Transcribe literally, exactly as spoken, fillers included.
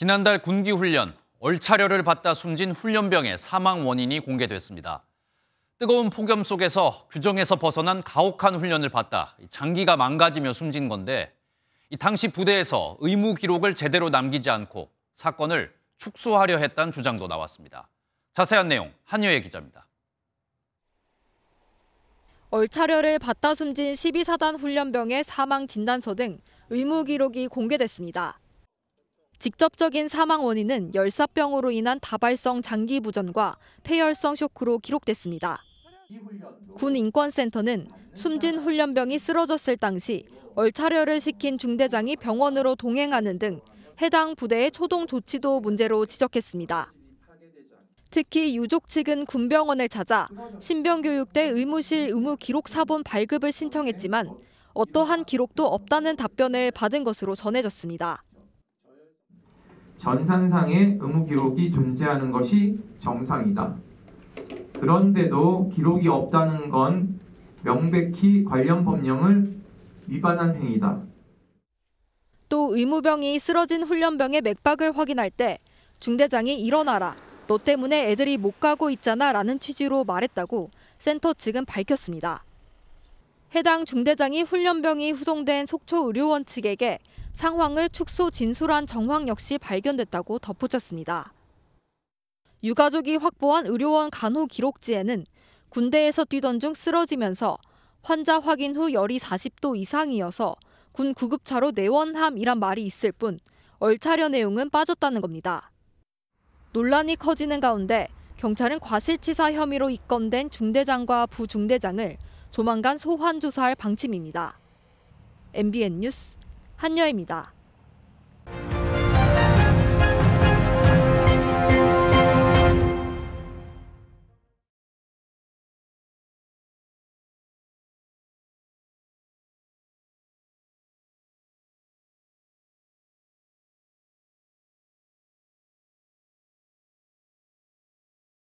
지난달 군기훈련, 얼차려를 받다 숨진 훈련병의 사망 원인이 공개됐습니다. 뜨거운 폭염 속에서 규정에서 벗어난 가혹한 훈련을 받다 장기가 망가지며 숨진 건데, 이 당시 부대에서 의무 기록을 제대로 남기지 않고 사건을 축소하려 했다는 주장도 나왔습니다. 자세한 내용 한여혜 기자입니다. 얼차려를 받다 숨진 십이 사단 훈련병의 사망 진단서 등 의무 기록이 공개됐습니다. 직접적인 사망 원인은 열사병으로 인한 다발성 장기 부전과 폐혈성 쇼크로 기록됐습니다. 군 인권센터는 숨진 훈련병이 쓰러졌을 당시 얼차려를 시킨 중대장이 병원으로 동행하는 등 해당 부대의 초동 조치도 문제로 지적했습니다. 특히 유족 측은 군병원을 찾아 신병교육대 의무실 의무 기록 사본 발급을 신청했지만 어떠한 기록도 없다는 답변을 받은 것으로 전해졌습니다. 전산상의 의무 기록이 존재하는 것이 정상이다. 그런데도 기록이 없다는 건 명백히 관련 법령을 위반한 행위다. 또 의무병이 쓰러진 훈련병의 맥박을 확인할 때 중대장이 일어나라, 너 때문에 애들이 못 가고 있잖아 라는 취지로 말했다고 센터 측은 밝혔습니다. 해당 중대장이 훈련병이 후송된 속초 의료원 측에게 상황을 축소 진술한 정황 역시 발견됐다고 덧붙였습니다. 유가족이 확보한 의료원 간호 기록지에는 군대에서 뛰던 중 쓰러지면서 환자 확인 후 열이 사십 도 이상이어서 군 구급차로 내원함이란 말이 있을 뿐 얼차려 내용은 빠졌다는 겁니다. 논란이 커지는 가운데 경찰은 과실치사 혐의로 입건된 중대장과 부중대장을 조만간 소환 조사할 방침입니다. 엠비엔 뉴스 한여혜입니다.